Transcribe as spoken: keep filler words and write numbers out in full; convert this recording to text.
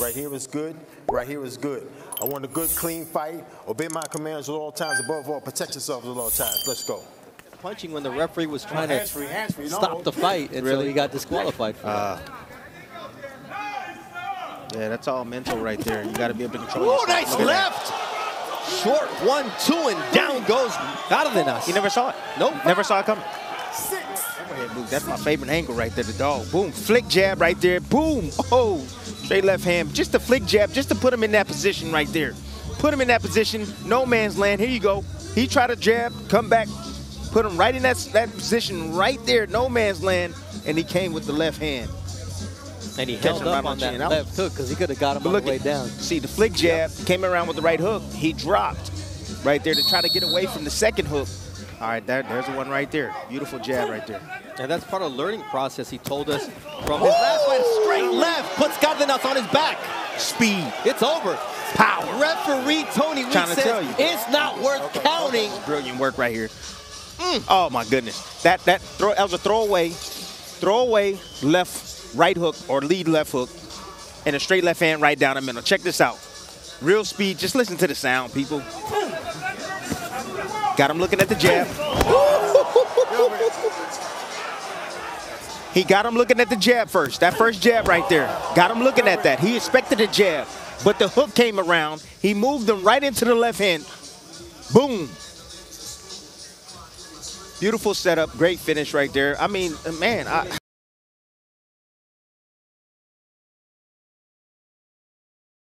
Right here is good. Right here is good. I want a good, clean fight. Obey my commands at all times. Above all, protect yourselves at all times. Let's go. Punching when the referee was trying to hands free, hands free, stop no. the fight, and really? so he got disqualified for uh, Yeah, that's all mental right there. You got to be able to control yourself. Ooh, nice left! Short one, two, and down goes Godwinus. You never saw it. Nope. Never saw it coming. Six. That's my favorite angle right there, the dog. Boom, flick jab right there. Boom, oh, straight left hand. Just a flick jab, just to put him in that position right there. Put him in that position, no man's land. Here you go. He tried to jab, come back, put him right in that, that position right there, no man's land, and he came with the left hand. And he held up on that left hook because he could have got him on the way down. See, the flick jab came around with the right hook. He dropped right there to try to get away from the second hook. All right, there, there's the one right there. Beautiful jab right there. And that's part of the learning process, he told us. From his last fight, straight left, puts Godwinus on his back. Speed. It's over. Power. Referee Tony says it's not worth counting. Brilliant work right here. Mm. Oh, my goodness. That, that, throw, that was a throwaway. Throwaway left right hook or lead left hook and a straight left hand right down the middle. Check this out. Real speed. Just listen to the sound, people. Got him looking at the jab. He got him looking at the jab first. That first jab right there. Got him looking at that. He expected a jab, but the hook came around. He moved him right into the left hand. Boom. Beautiful setup. Great finish right there. I mean, man, I,